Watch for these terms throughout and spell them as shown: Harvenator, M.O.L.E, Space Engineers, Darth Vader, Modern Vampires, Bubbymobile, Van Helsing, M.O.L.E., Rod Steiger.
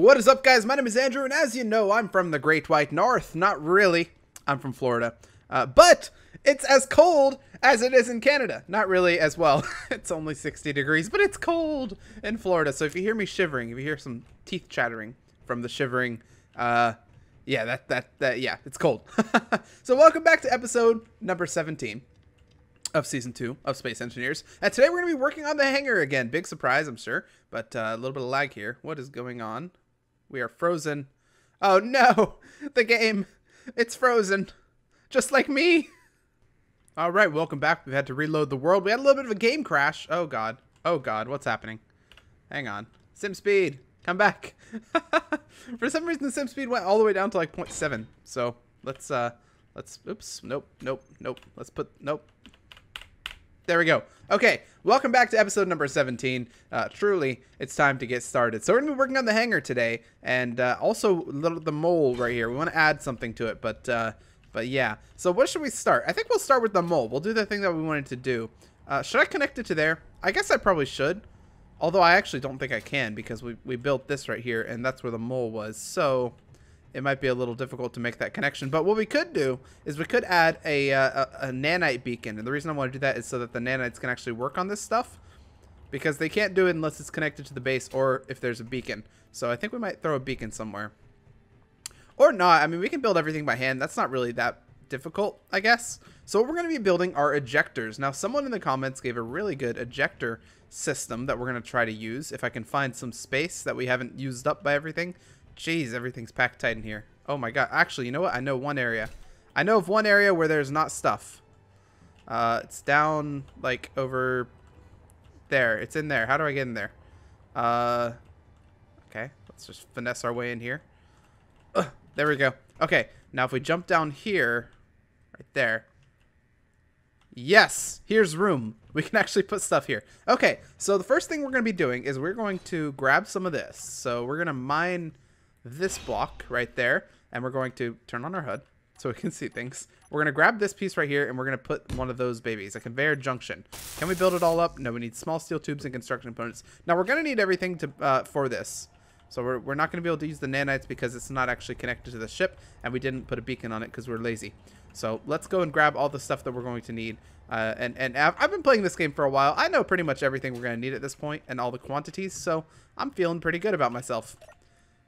What is up, guys? My name is Andrew, and as you know, I'm from the Great White North. Not really. I'm from Florida. But it's as cold as it is in Canada. Not really as well. It's only 60 degrees, but it's cold in Florida. So if you hear me shivering, if you hear some teeth chattering from the shivering, yeah, yeah, it's cold. So welcome back to episode number 17 of season 2 of Space Engineers. And today we're going to be working on the hangar again. Big surprise, I'm sure. But a little bit of lag here. What is going on? We are frozen. Oh no, the game, it's frozen. Just like me. All right, welcome back. We've had to reload the world. We had a little bit of a game crash. Oh God. Oh God, what's happening? Hang on. Sim speed, come back. For some reason, the sim speed went all the way down to like 0.7. So let's, oops, nope, nope, nope. Let's put, nope. There we go. Okay, welcome back to episode number 17. Truly, it's time to get started. So we're gonna be working on the hangar today, and also the mole right here. We want to add something to it, but yeah. So what should we start? I think we'll start with the mole. We'll do the thing that we wanted to do. Should I connect it to there? I guess I probably should. Although I actually don't think I can, because we built this right here, and that's where the mole was. So it might be a little difficult to make that connection. But what we could do is we could add a nanite beacon. And the reason I want to do that is so that the nanites can actually work on this stuff, because they can't do it unless it's connected to the base or if there's a beacon. So I think we might throw a beacon somewhere. Or not. I mean, we can build everything by hand. That's not really that difficult, I guess. So what we're going to be building are ejectors. Now, someone in the comments gave a really good ejector system that we're going to try to use. If I can find some space that we haven't used up by everything. Jeez, everything's packed tight in here. Oh my God. Actually, you know what? I know one area. I know of one area where there's not stuff. It's down like over there. It's in there. How do I get in there? Okay. Let's just finesse our way in here. Ugh, there we go. Okay. Now if we jump down here, right there. Yes, here's room. We can actually put stuff here. Okay. So the first thing we're going to be doing is we're going to grab some of this. So we're going to mine this block right there, and we're going to turn on our HUD so we can see things. We're going to grab this piece right here, and we're going to put one of those babies, a conveyor junction. Can we build it all up? No, we need small steel tubes and construction components. Now we're going to need everything to for this, so we're not going to be able to use the nanites because it's not actually connected to the ship, and we didn't put a beacon on it because we're lazy. So let's go and grab all the stuff that we're going to need. And I've been playing this game for a while. I know pretty much everything we're going to need at this point and all the quantities, so I'm feeling pretty good about myself.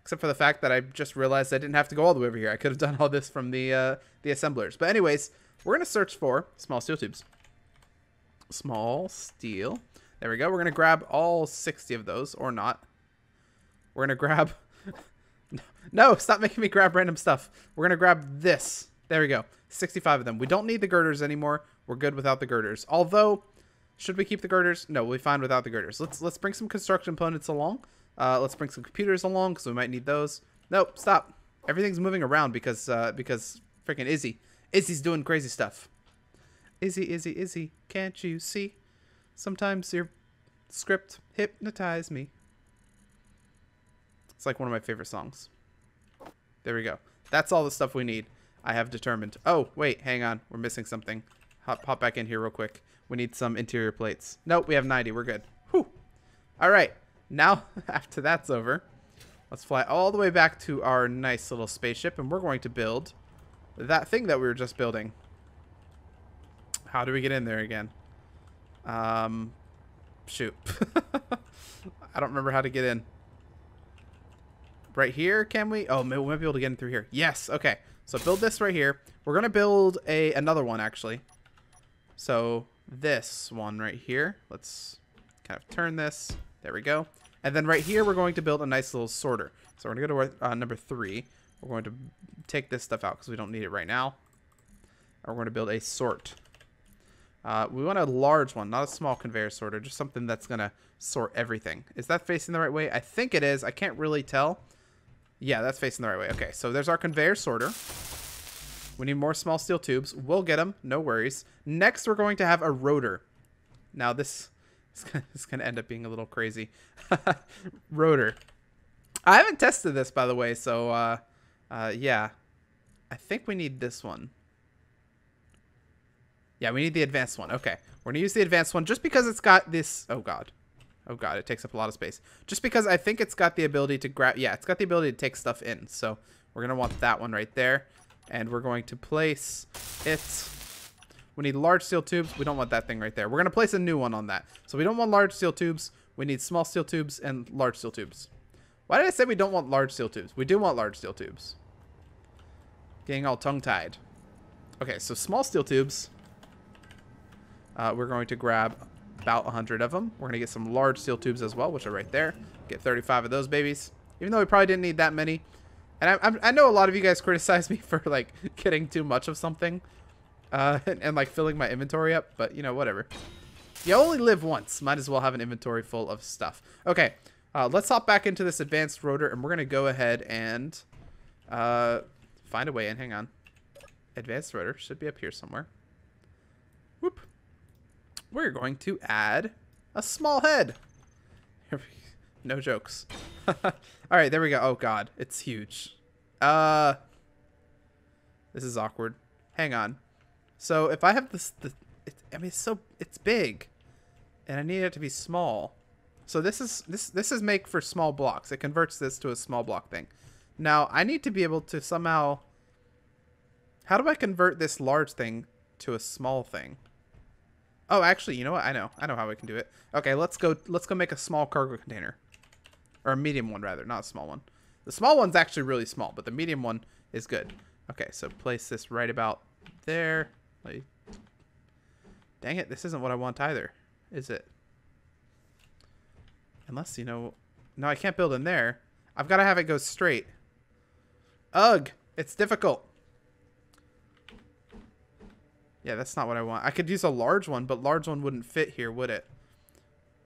Except for the fact that I just realized I didn't have to go all the way over here. I could have done all this from the assemblers. But anyways, we're going to search for small steel tubes. Small steel. There we go. We're going to grab all 60 of those, or not. We're going to grab... No, stop making me grab random stuff. We're going to grab this. There we go. 65 of them. We don't need the girders anymore. We're good without the girders. Although, should we keep the girders? No, we'll be fine without the girders. Let's bring some construction components along. Let's bring some computers along because we might need those. Nope, stop. Everything's moving around because freaking Izzy. Izzy's doing crazy stuff. Izzy, Izzy, Izzy, can't you see? Sometimes your script hypnotize me. It's like one of my favorite songs. There we go. That's all the stuff we need. I have determined. Oh, wait, hang on. We're missing something. Hop back in here real quick. We need some interior plates. Nope, we have 90. We're good. Whew. All right. Now, after that's over, let's fly all the way back to our nice little spaceship, and we're going to build that thing that we were just building. How do we get in there again? Shoot. I don't remember how to get in. Right here, can we? Oh, maybe we might be able to get in through here. Yes, okay. So build this right here. We're going to build another one, actually. So this one right here. Let's kind of turn this. There we go. And then right here, we're going to build a nice little sorter. So we're going to go to number 3. We're going to take this stuff out because we don't need it right now. And we're going to build a sort. We want a large one, not a small conveyor sorter. Just something that's going to sort everything. Is that facing the right way? I think it is. I can't really tell. Yeah, that's facing the right way. Okay, so there's our conveyor sorter. We need more small steel tubes. We'll get them. No worries. Next, we're going to have a rotor. Now, this... It's going to end up being a little crazy. Rotor. I haven't tested this, by the way, so yeah. I think we need this one. Yeah, we need the advanced one. Okay. We're going to use the advanced one just because it's got this... Oh, God. Oh god, it takes up a lot of space. Just because I think it's got the ability to grab... Yeah, it's got the ability to take stuff in. So we're going to want that one right there. And we're going to place it... We need large steel tubes. We don't want that thing right there. We're going to place a new one on that. So we don't want large steel tubes. We need small steel tubes and large steel tubes. Why did I say we don't want large steel tubes? We do want large steel tubes. Getting all tongue-tied. Okay, so small steel tubes. We're going to grab about 100 of them. We're going to get some large steel tubes as well, which are right there. Get 35 of those babies. Even though we probably didn't need that many. And I know a lot of you guys criticize me for, like, getting too much of something. And like filling my inventory up, but you know, whatever. You only live once, might as well have an inventory full of stuff. Okay, let's hop back into this advanced rotor, and we're gonna go ahead and find a way in. Hang on, advanced rotor should be up here somewhere. Whoop! We're going to add a small head. No jokes. All right, there we go. Oh god, it's huge. This is awkward. Hang on. So if I have this, I mean, it's big, and I need it to be small. So this is make for small blocks. It converts this to a small block thing. Now I need to be able to somehow. How do I convert this large thing to a small thing? Oh, actually, you know what? I know how I can do it. Okay, let's go make a small cargo container, or a medium one rather, not a small one. The small one's actually really small, but the medium one is good. Okay, so place this right about there. Like, dang it, this isn't what I want either, is it? Unless, you know... No, I can't build in there. I've got to have it go straight. Ugh! It's difficult. Yeah, that's not what I want. I could use a large one, but large one wouldn't fit here, would it?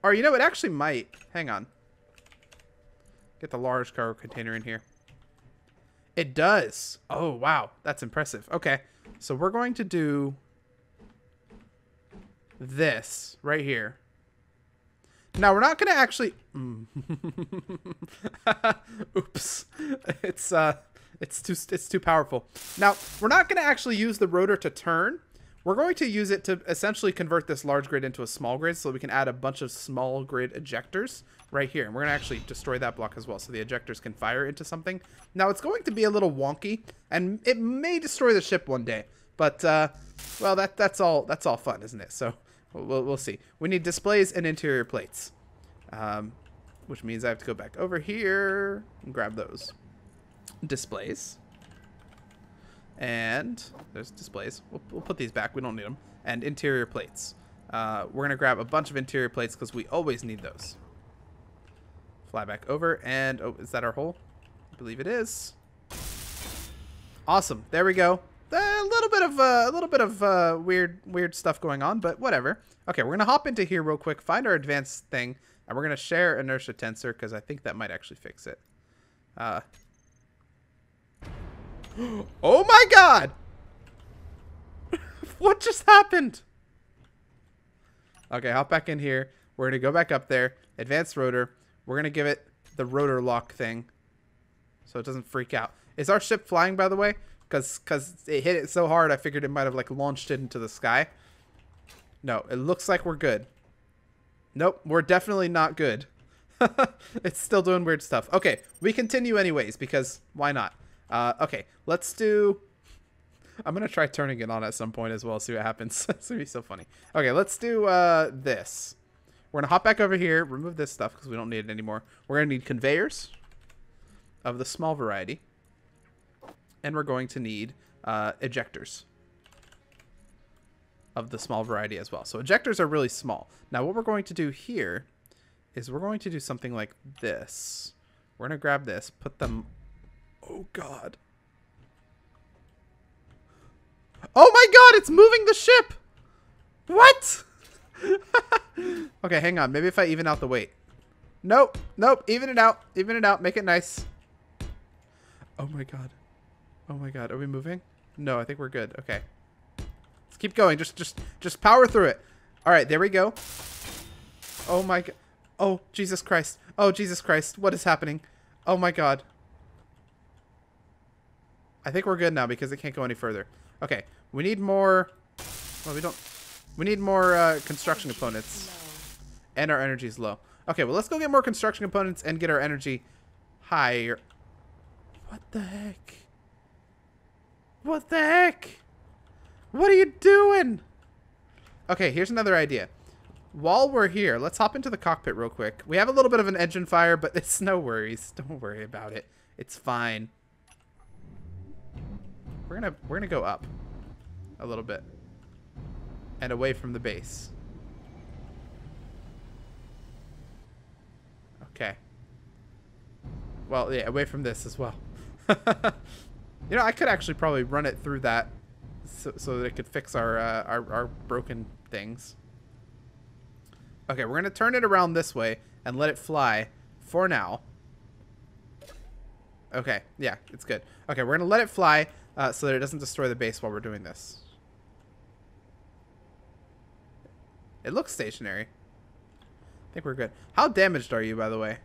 Or, you know, it actually might. Hang on. Get the large cargo container in here. It does! Oh, wow. That's impressive. Okay. So we're going to do this right here. Now we're not going to actually. Oops, it's too powerful. Now we're not going to actually use the rotor to turn. We're going to use it to essentially convert this large grid into a small grid, so we can add a bunch of small grid ejectors right here. And we're going to actually destroy that block as well, so the ejectors can fire into something. Now, it's going to be a little wonky, and it may destroy the ship one day. But, well, that's all fun, isn't it? So, we'll see. We need displays and interior plates, which means I have to go back over here and grab those. Displays. And there's displays. We'll put these back. We don't need them. And interior plates. We're going to grab a bunch of interior plates because we always need those. Fly back over. And, oh, is that our hole? I believe it is. Awesome. There we go. A little bit of weird stuff going on, but whatever. Okay, we're going to hop into here real quick, find our advanced thing, and we're going to share inertia tensor because I think that might actually fix it. Oh my god! What just happened? Okay, hop back in here. We're going to go back up there. Advanced rotor. We're going to give it the rotor lock thing so it doesn't freak out. Is our ship flying, by the way? Because it hit it so hard, I figured it might have, like, launched it into the sky. No, it looks like we're good. Nope, we're definitely not good. It's still doing weird stuff. Okay, we continue anyways because why not? Okay, let's do... I'm going to try turning it on at some point as well, see what happens. It's going to be so funny. Okay, let's do this. We're going to hop back over here, remove this stuff because we don't need it anymore. We're going to need conveyors of the small variety. And we're going to need ejectors of the small variety as well. So ejectors are really small. Now what we're going to do here is we're going to do something like this. We're going to grab this, put them... Oh, God. Oh, my God. It's moving the ship. What? Okay, hang on. Maybe if I even out the weight. Nope. Nope. Even it out. Even it out. Make it nice. Oh, my God. Oh, my God. Are we moving? No, I think we're good. Okay. Let's keep going. Just power through it. All right. There we go. Oh, my God. Oh, Jesus Christ. Oh, Jesus Christ. What is happening? Oh, my God. I think we're good now because it can't go any further. Okay, we need more. Well, we don't. We need more construction components, and our energy is low. Okay, well, let's go get more construction components and get our energy higher. What the heck? What the heck? What are you doing? Okay, here's another idea. While we're here, let's hop into the cockpit real quick. We have a little bit of an engine fire, but it's no worries. Don't worry about it. It's fine. We're gonna go up a little bit and away from the base. Okay. Well, yeah, away from this as well. You know, I could actually probably run it through that so that it could fix our broken things. Okay, we're gonna turn it around this way and let it fly for now. Okay, yeah, it's good. Okay, we're gonna let it fly so that it doesn't destroy the base while we're doing this. It looks stationary. I think we're good. How damaged are you, by the way?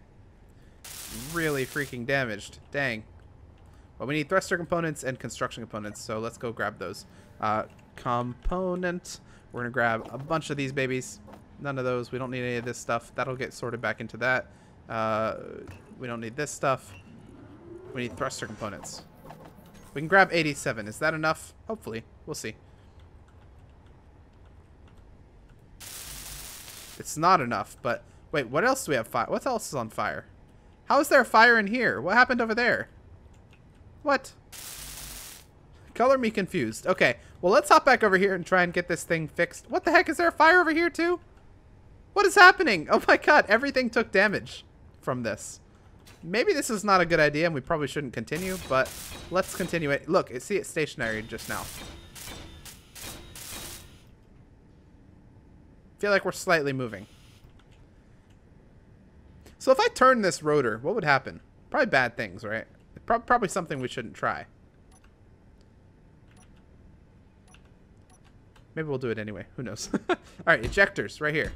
Really freaking damaged. Dang. Well, we need thruster components and construction components, so let's go grab those. Component. We're gonna grab a bunch of these babies. None of those. We don't need any of this stuff. That'll get sorted back into that. We don't need this stuff. We need thruster components. We can grab 87. Is that enough? Hopefully. We'll see. It's not enough, but... Wait, what else do we have fire? What else is on fire? How is there a fire in here? What happened over there? What? Color me confused. Okay. Well, let's hop back over here and try and get this thing fixed. What the heck? Is there a fire over here, too? What is happening? Oh, my God. Everything took damage from this. Maybe this is not a good idea, and we probably shouldn't continue, but let's continue it. Look, see, it's stationary just now. I feel like we're slightly moving. So if I turn this rotor, what would happen? Probably bad things, right? Probably something we shouldn't try. Maybe we'll do it anyway. Who knows? All right, ejectors right here.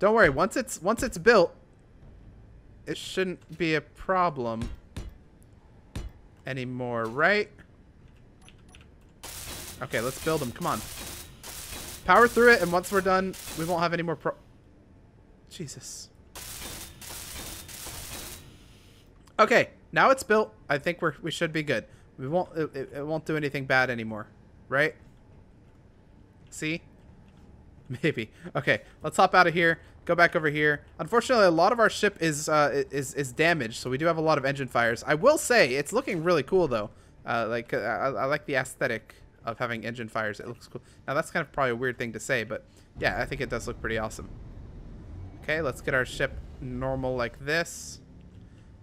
Don't worry. Once it's built, it shouldn't be a problem anymore, right? Okay, let's build them. Come on. Power through it, and once we're done, we won't have any more Jesus. Okay, now it's built. I think we should be good. We won't. It won't do anything bad anymore, right? See? Maybe. Okay, let's hop out of here. Go back over here. Unfortunately, a lot of our ship is damaged, so we do have a lot of engine fires. I will say it's looking really cool though. I like the aesthetic of having engine fires. It looks cool. Now that's kind of probably a weird thing to say, but yeah, I think it does look pretty awesome. Okay, let's get our ship normal like this.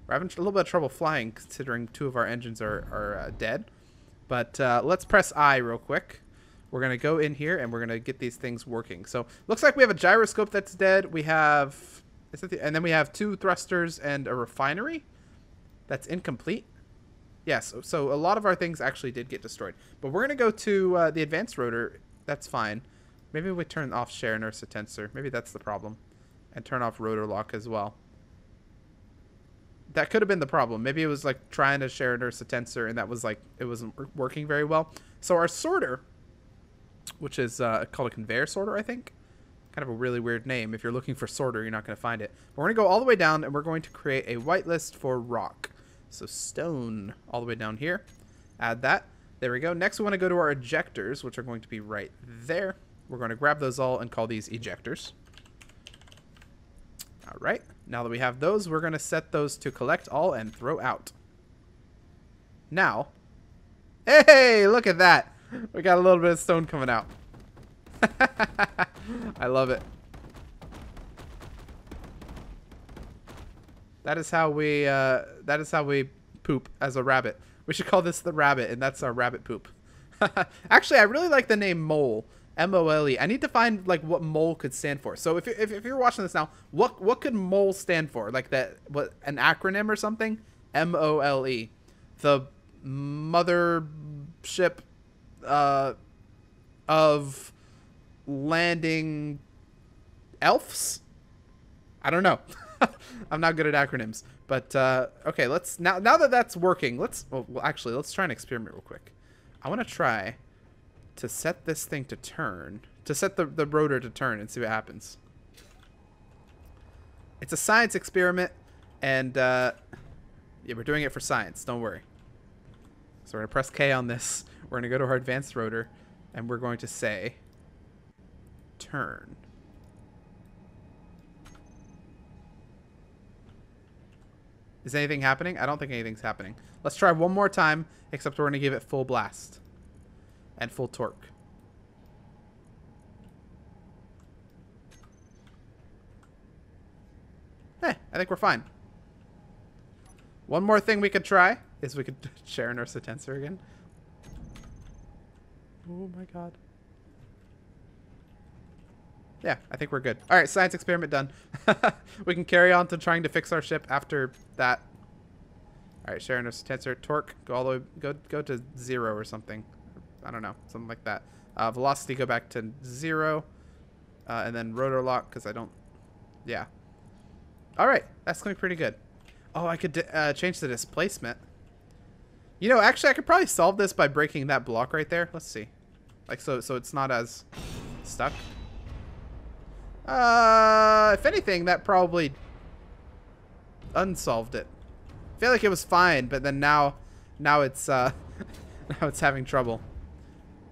We're having a little bit of trouble flying considering two of our engines are dead, but let's press I real quick. We're going to go in here, and we're going to get these things working. So, looks like we have a gyroscope that's dead. We have... and then we have two thrusters and a refinery that's incomplete. Yes, so a lot of our things actually did get destroyed. But we're going to go to the advanced rotor. That's fine. Maybe we turn off share and Ursa Tensor. Maybe that's the problem. And turn off rotor lock as well. That could have been the problem. Maybe it was, like, trying to share an Ursa Tensor, and that was, like, it wasn't working very well. So, our sorter... which is called a conveyor sorter, I think. Kind of a really weird name. If you're looking for sorter, you're not going to find it. We're going to go all the way down, and we're going to create a whitelist for rock. So stone all the way down here. Add that. There we go. Next, we want to go to our ejectors, which are going to be right there. We're going to grab those all and call these ejectors. All right. Now that we have those, we're going to set those to collect all and throw out. Now, hey, look at that. We got a little bit of stone coming out. I love it. That is how we poop as a rabbit. We should call this the rabbit, and that's our rabbit poop. Actually, I really like the name Mole. M-O-L-E. I need to find like what Mole could stand for. So if you're watching this now, what could Mole stand for? Like that, what, an acronym or something? M-O-L-E, the mothership. Of landing elves? I don't know. I'm not good at acronyms, but okay, let's now that that's working, let's try an experiment real quick. I want to try to set this thing to turn, to set the rotor to turn and see what happens. It's a science experiment, and yeah, we're doing it for science. Don't worry. So we're going to press K on this. We're going to go to our advanced rotor, and we're going to say turn. Is anything happening? I don't think anything's happening. Let's try one more time, except we're going to give it full blast and full torque. Hey, I think we're fine. One more thing we could try is we could share an Ursa tensor again. Oh my god. Yeah, I think we're good. All right, science experiment done. We can carry on to trying to fix our ship after that. All right, share an Ursa tensor, torque, go all the way, go to 0 or something. I don't know, something like that. Velocity, go back to 0, and then rotor lock because I don't. Yeah. All right, that's going pretty good. Oh, I could change the displacement. You know, actually, I could probably solve this by breaking that block right there. Let's see. Like, so it's not as stuck. If anything, that probably unsolved it. I feel like it was fine, but then now it's now it's having trouble.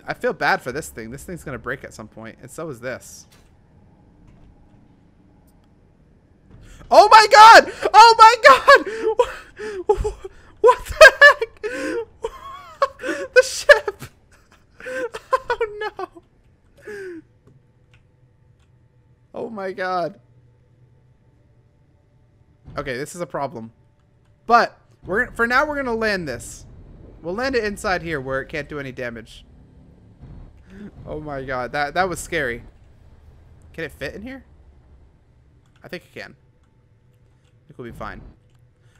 I feel bad for this thing. This thing's gonna break at some point, and so is this. Oh my god! Oh my god! What the heck? The ship! Oh no! Oh my god. Okay, this is a problem. But for now we're gonna land this. We'll land it inside here where it can't do any damage. Oh my god, that was scary. Can it fit in here? I think it can. I think we'll be fine.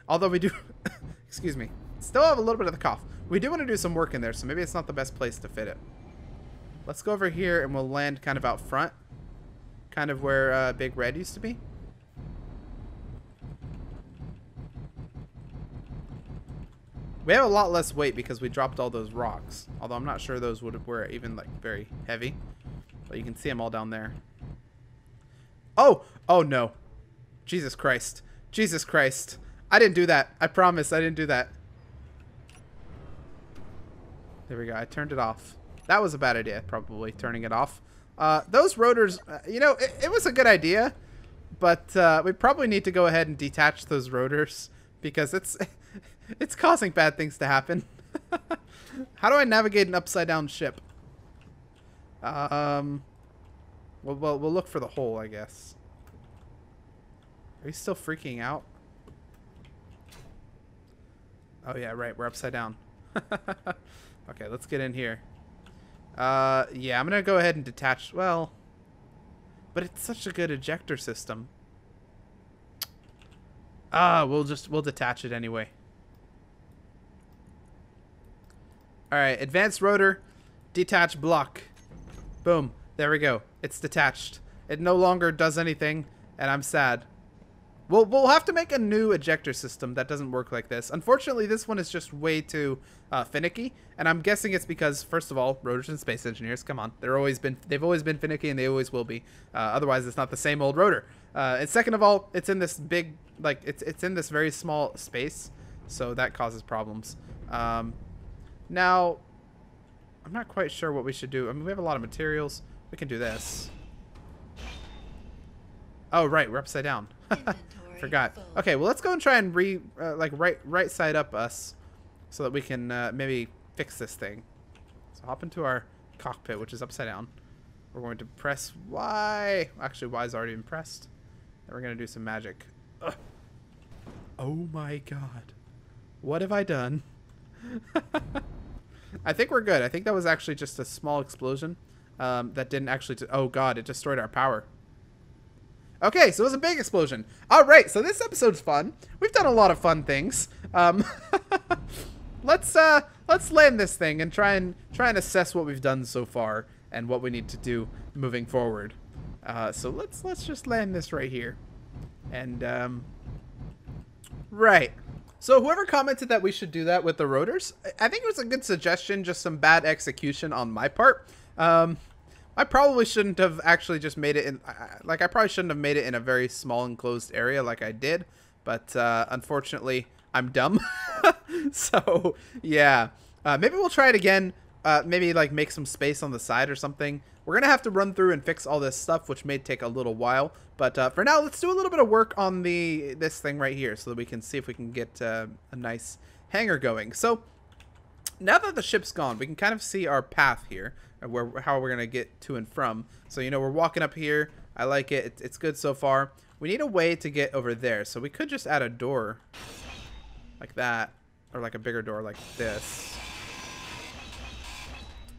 Although we do excuse me. Still have a little bit of the cough. We do want to do some work in there, so maybe it's not the best place to fit it. Let's go over here and we'll land kind of out front. Kind of where Big Red used to be. We have a lot less weight because we dropped all those rocks. Although I'm not sure those were even like very heavy. But you can see them all down there. Oh! Oh no. Jesus Christ. Jesus Christ. I didn't do that. I promise I didn't do that. There we go. I turned it off. That was a bad idea, probably, turning it off. Those rotors, you know, it was a good idea. But we probably need to go ahead and detach those rotors. Because it's causing bad things to happen. How do I navigate an upside down ship? We'll look for the hole, I guess. Are you still freaking out? Oh yeah, right. We're upside down. Okay, let's get in here. Yeah, I'm gonna go ahead and detach. Well, but it's such a good ejector system. We'll detach it anyway. All right, advanced rotor, detach block. Boom. There we go. It's detached. It no longer does anything, and I'm sad. We'll have to make a new ejector system that doesn't work like this. Unfortunately, this one is just way too finicky, and I'm guessing it's because, first of all, rotors and space engineers, come on, they've always been finicky, and they always will be. Otherwise, it's not the same old rotor. And second of all, it's in this big, like it's in this very small space, so that causes problems. Now, I'm not quite sure what we should do. I mean, we have a lot of materials. We can do this. Oh right, we're upside down. Forgot. Okay, well let's go and try and right side up us, so that we can maybe fix this thing. So hop into our cockpit, which is upside down. We're going to press Y. Actually, Y is already been pressed. And we're gonna do some magic. Ugh. Oh my god, what have I done? I think we're good. I think that was actually just a small explosion that didn't actually. Oh god, it destroyed our power. Okay, so it was a big explosion. All right, so this episode's fun. We've done a lot of fun things. Let's land this thing and try and assess what we've done so far and what we need to do moving forward. So let's just land this right here. And right. So whoever commented that we should do that with the rotors, I think it was a good suggestion. Just some bad execution on my part. I probably shouldn't have actually just made it in, like, I probably shouldn't have made it in a very small enclosed area like I did, but unfortunately I'm dumb. So yeah, maybe we'll try it again. Maybe like make some space on the side or something. We're gonna have to run through and fix all this stuff, which may take a little while, but for now let's do a little bit of work on this thing right here so that we can see if we can get a nice hangar going. So now that the ship's gone, we can kind of see our path here, how we're gonna get to and from. So, you know, we're walking up here. I like it. It's good so far. We need a way to get over there, so we could just add a door like that, or like a bigger door like this.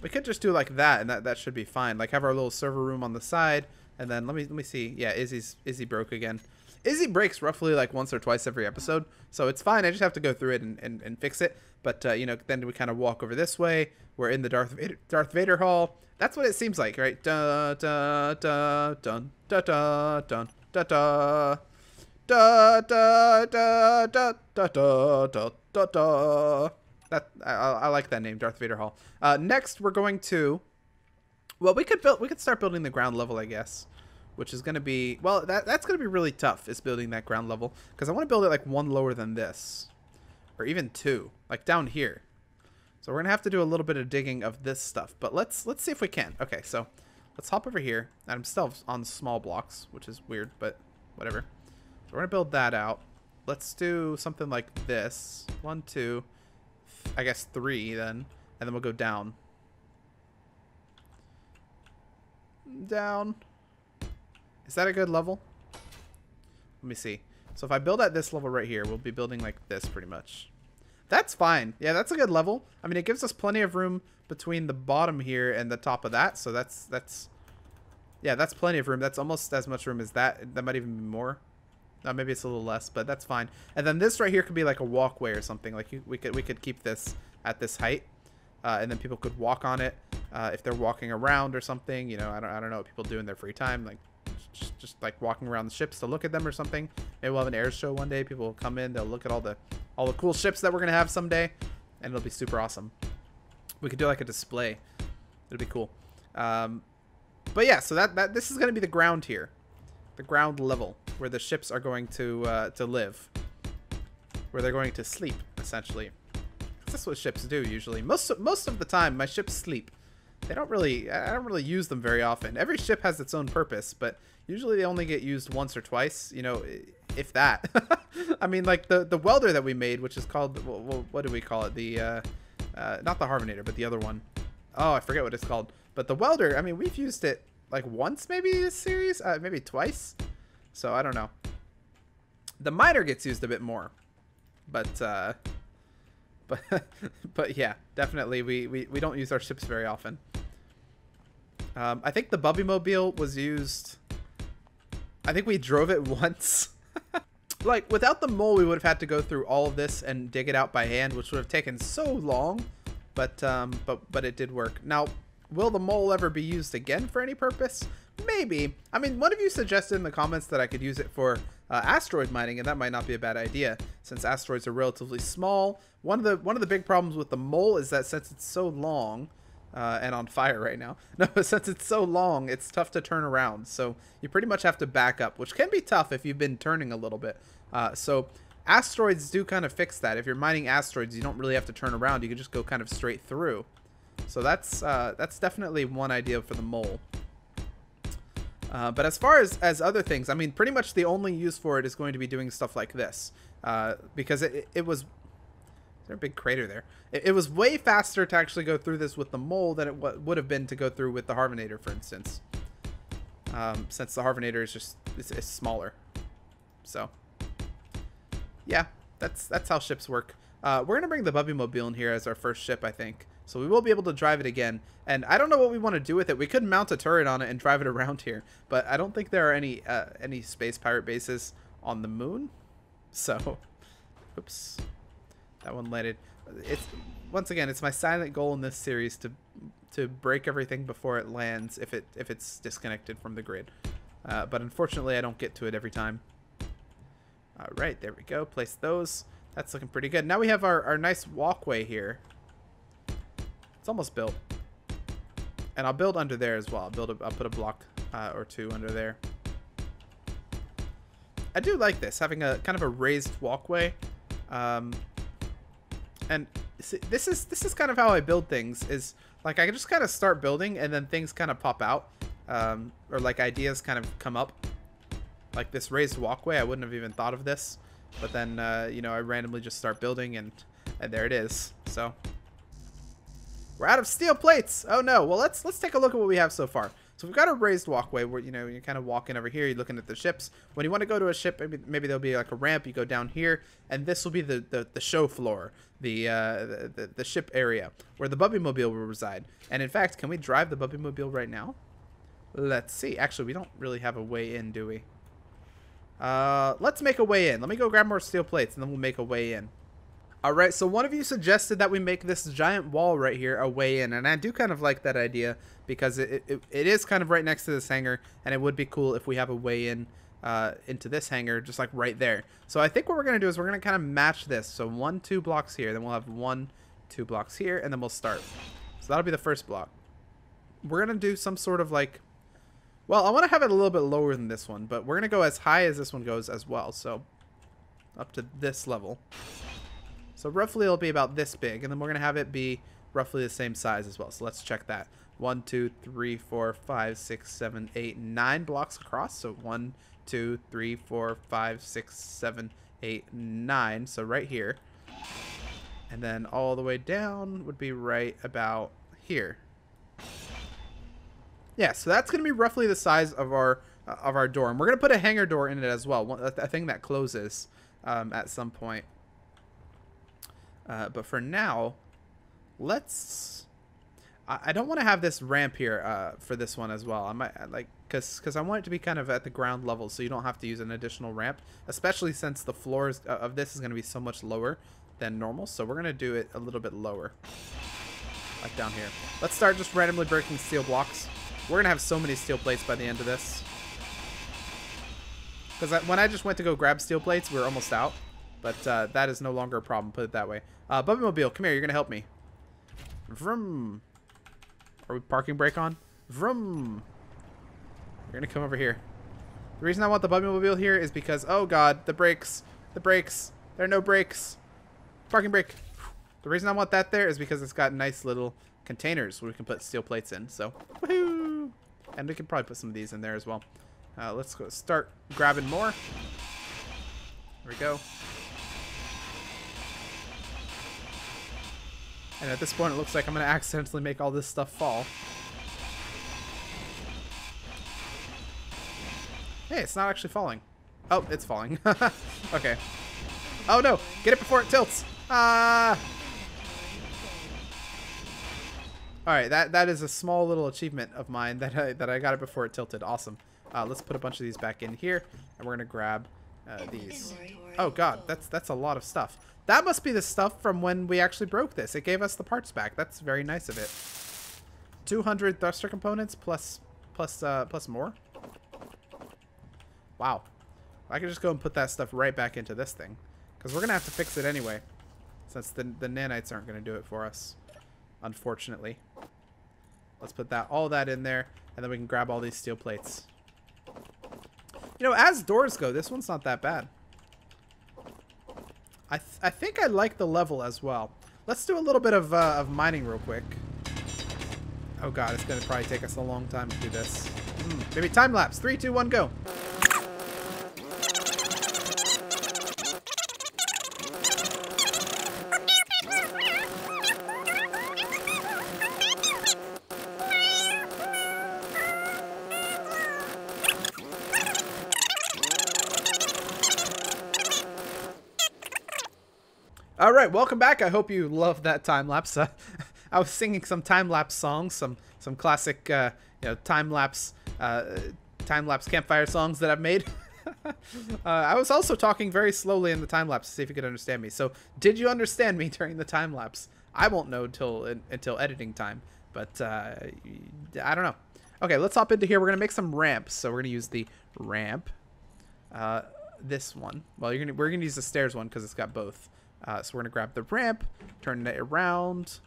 We could just do like that, and that should be fine. Like, have our little server room on the side, and then let me see. Yeah, Izzy broke again. Izzy breaks roughly like once or twice every episode, so it's fine. I just have to go through it and fix it. But you know, then we kind of walk over this way. We're in the Darth Vader hall. That's what it seems like, right? Da da da dun da da dun da da da da da da da da da da da. That I like that name, Darth Vader hall. Next, we're going to. Well, we could start building the ground level, I guess. Which is going to be, well, that's going to be really tough, is building that ground level. Because I want to build it like one lower than this. Or even two. Like down here. So we're going to have to do a little bit of digging of this stuff. But let's see if we can. Okay, so let's hop over here. I'm still on small blocks, which is weird, but whatever. So we're going to build that out. Let's do something like this. 1, 2, I guess 3 then. And then we'll go down. Down. Is that a good level? Let me see. So if I build at this level right here, we'll be building like this pretty much. That's fine. Yeah, that's a good level. I mean, it gives us plenty of room between the bottom here and the top of that. So that's plenty of room. That's almost as much room as that. That might even be more. Maybe it's a little less, but that's fine. And then this right here could be like a walkway or something. Like we could keep this at this height, and then people could walk on it if they're walking around or something. You know, I don't know what people do in their free time, like. Just like walking around the ships to look at them or something. Maybe we'll have an air show one day. People will come in. They'll look at all the cool ships that we're gonna have someday, and it'll be super awesome. We could do like a display. It'll be cool. But yeah, so this is gonna be the ground here, the ground level where the ships are going to live, where they're going to sleep essentially. That's what ships do usually. Most of the time, my ships sleep. I don't really use them very often. Every ship has its own purpose, but usually they only get used once or twice, you know, if that. I mean, like the welder that we made, which is called, well, what do we call it? The, not the Harvenator, but the other one. Oh, I forget what it's called. But the welder, I mean, we've used it like once maybe this series, maybe twice. So I don't know. The miner gets used a bit more, but yeah, definitely we don't use our ships very often. I think the Bubbymobile was used. I think we drove it once. Like, without the M.O.L.E, we would have had to go through all of this and dig it out by hand, which would have taken so long. But it did work. Now, will the M.O.L.E ever be used again for any purpose? Maybe. I mean, one of you suggested in the comments that I could use it for asteroid mining, and that might not be a bad idea since asteroids are relatively small. One of the big problems with the M.O.L.E is that since it's so long, and on fire right now. No, since it's so long, it's tough to turn around. So you pretty much have to back up, which can be tough if you've been turning a little bit. So asteroids do kind of fix that. If you're mining asteroids, you don't really have to turn around. You can just go kind of straight through. So that's definitely one idea for the M.O.L.E. But as far as other things, I mean, pretty much the only use for it is going to be doing stuff like this. Because it was... Is there a big crater there? It was way faster to actually go through this with the M.O.L.E than it would have been to go through with the Harvenator, for instance. Since the Harvenator is just... It's smaller. So. Yeah. That's how ships work. We're going to bring the Bubbymobile in here as our first ship, I think. So we will be able to drive it again. And I don't know what we want to do with it. We could mount a turret on it and drive it around here. But I don't think there are any space pirate bases on the moon. So, oops. That one landed. It's, once again, it's my silent goal in this series to break everything before it lands if it's disconnected from the grid. But unfortunately, I don't get to it every time. All right, there we go. Place those. That's looking pretty good. Now we have our nice walkway here. It's almost built. And I'll build under there as well. I'll put a block or two under there. I do like this, having a kind of a raised walkway. And this is kind of how I build things, is like I can just kind of start building and then things kind of pop out, or like ideas kind of come up. Like this raised walkway, I wouldn't have even thought of this, but then you know, I randomly just start building and there it is. So we're out of steel plates. Oh no. Well, let's take a look at what we have so far. So we've got a raised walkway where, you know, you're kind of walking over here, you're looking at the ships. When you want to go to a ship, maybe there'll be like a ramp, you go down here, and this will be the show floor, the ship area where the Bubbymobile will reside. And in fact, can we drive the Bubbymobile right now? Let's see. Actually, we don't really have a way in, do we? Let's make a way in. Let me go grab more steel plates, and then we'll make a way in. Alright, so one of you suggested that we make this giant wall right here a way in, and I do kind of like that idea because it is kind of right next to this hangar, and it would be cool if we have a way in into this hangar, just like right there. So I think what we're going to do is we're going to kind of match this. So 1, 2 blocks here, then we'll have 1, 2 blocks here, and then we'll start. So that'll be the first block. We're going to do some sort of like, well, I want to have it a little bit lower than this one, but we're going to go as high as this one goes as well. So up to this level. So roughly it'll be about this big, and then we're going to have it be roughly the same size as well. So let's check that. 1, 2, 3, 4, 5, 6, 7, 8, 9 blocks across. So 1, 2, 3, 4, 5, 6, 7, 8, 9. So right here. And then all the way down would be right about here. Yeah, so that's going to be roughly the size of our door. And we're going to put a hangar door in it as well. A thing that closes at some point. But for now, let's, I don't want to have this ramp here for this one as well. I might like, because I want it to be kind of at the ground level, so you don't have to use an additional ramp, especially since the floors of this is going to be so much lower than normal. So we're going to do it a little bit lower, like down here. Let's start just randomly breaking steel blocks. We're going to have so many steel plates by the end of this, because when I just went to go grab steel plates, we were almost out. But that is no longer a problem, put it that way. Bubbymobile, come here. You're going to help me. Vroom. Are we parking brake on? Vroom. You're going to come over here. The reason I want the Bubbymobile here is because, oh, God, the brakes. The brakes. There are no brakes. Parking brake. The reason I want that there is because it's got nice little containers where we can put steel plates in. So, woohoo. And we can probably put some of these in there as well. Let's go start grabbing more. There we go. And at this point, it looks like I'm going to accidentally make all this stuff fall. Hey, it's not actually falling. Oh, it's falling. Okay. Oh, no. Get it before it tilts. All right. That is a small little achievement of mine that I got it before it tilted. Awesome. Let's put a bunch of these back in here. And we're going to grab these. Oh, God. That's a lot of stuff. That must be the stuff from when we actually broke this. It gave us the parts back. That's very nice of it. 200 thruster components plus more. Wow. I can just go and put that stuff right back into this thing, because we're going to have to fix it anyway, since the nanites aren't going to do it for us, unfortunately. Let's put all that in there, and then we can grab all these steel plates. You know, as doors go, this one's not that bad. I think I like the level as well. Let's do a little bit of mining real quick. Oh God, it's gonna probably take us a long time to do this. Maybe time lapse. 3, 2, 1, go. All right, welcome back. I hope you loved that time lapse. I was singing some time lapse songs, some classic, you know, time lapse campfire songs that I've made. I was also talking very slowly in the time lapse to see if you could understand me. So, did you understand me during the time lapse? I won't know until editing time, but I don't know. Okay, let's hop into here. We're gonna make some ramps, so we're gonna use the ramp. This one. Well, we're gonna use the stairs one because it's got both. So we're going to grab the ramp, turn it around,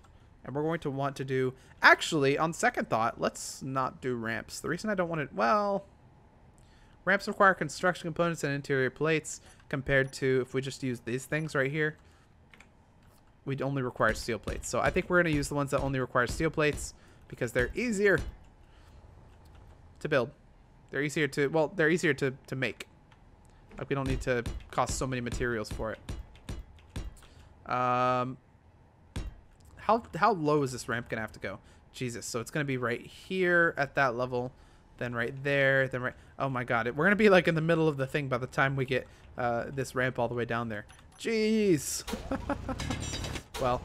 And we're going to want to do... Actually, on second thought, let's not do ramps. The reason I don't want it... Well, ramps require construction components and interior plates compared to if we just use these things right here. We'd only require steel plates. So I think we're going to use the ones that only require steel plates because they're easier to build. They're easier to... Well, they're easier to make. Like, we don't need to cost so many materials for it. How low is this ramp going to have to go? Jesus. So it's going to be right here at that level. Then right there. Then right... Oh, my God. We're going to be, like, in the middle of the thing by the time we get this ramp all the way down there. Jeez. Well,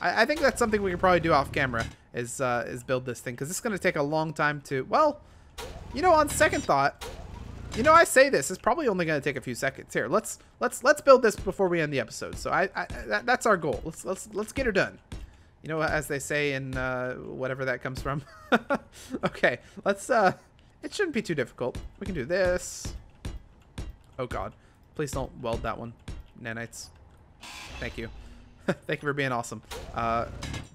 I think that's something we could probably do off camera is build this thing. Because it's going to take a long time to... Well, you know, on second thought... You know, I say this, it's probably only going to take a few seconds. Here, let's build this before we end the episode. So that's our goal. Let's get her done. You know, as they say in whatever that comes from. Okay, let's. It shouldn't be too difficult. We can do this. Oh God, please don't weld that one. Nanites. Thank you. Thank you for being awesome.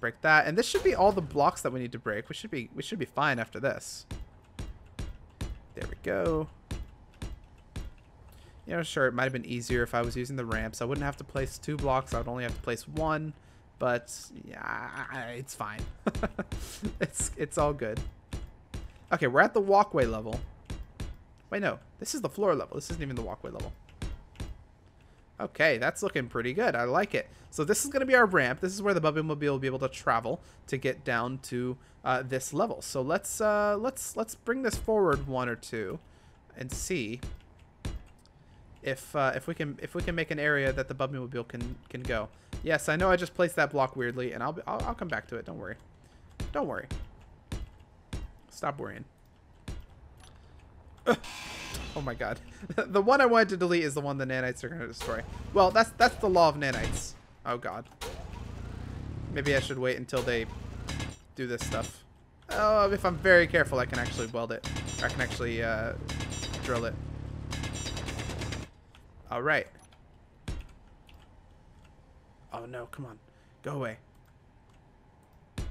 Break that, and this should be all the blocks that we need to break. We should be fine after this. There we go. You know, sure, it might have been easier if I was using the ramps. I wouldn't have to place two blocks. I would only have to place one, but yeah, it's fine. it's all good. Okay, we're at the walkway level. Wait, no, this is the floor level. This isn't even the walkway level. Okay, that's looking pretty good. I like it. So this is going to be our ramp. This is where the Bubbymobile will be able to travel to get down to this level. So let's bring this forward one or two, and see. If we can make an area that the Bubbymobile can go. Yes, I know I just placed that block weirdly, and I'll come back to it. Don't worry, don't worry. Stop worrying. Ugh. Oh my God, the one I wanted to delete is the one the nanites are going to destroy. Well, that's the law of nanites. Oh God. Maybe I should wait until they do this stuff. Oh, if I'm very careful, I can actually weld it. Or I can actually drill it. All right. Oh no, come on. Go away. There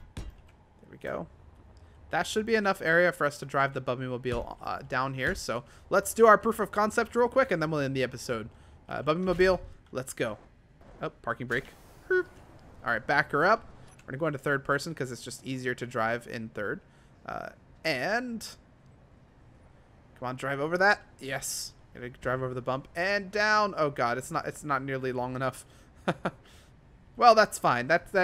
we go. That should be enough area for us to drive the Bubbymobile down here. So let's do our proof of concept real quick and then we'll end the episode. Bubbymobile, let's go. Oh, parking brake. All right, back her up. We're gonna go into third person because it's just easier to drive in third. And come on, drive over that. Yes. Gonna drive over the bump and down. Oh God, it's not nearly long enough. Well, that's fine. That's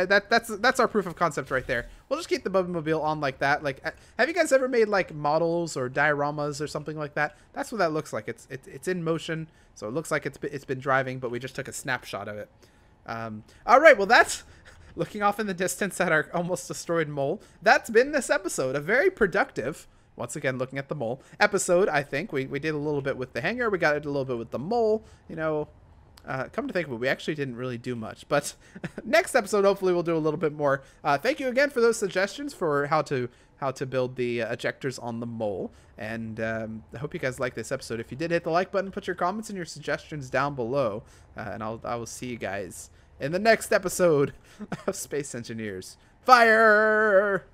our proof of concept right there. We'll just keep the Bubbymobile on like that. Like, have you guys ever made like models or dioramas or something like that? That's what that looks like. It's in motion, so it looks like it's been driving, but we just took a snapshot of it. All right, well that's. Looking off in the distance at our almost destroyed mole. That's been this episode. A very productive. Once again, looking at the mole episode, I think we did a little bit with the hangar. We got it a little bit with the mole, you know, come to think of it, we actually didn't really do much, but next episode, hopefully we'll do a little bit more. Thank you again for those suggestions for how to build the ejectors on the mole. And I hope you guys liked this episode. If you did, hit the like button, put your comments and your suggestions down below. And I will see you guys in the next episode of Space Engineers. Fire!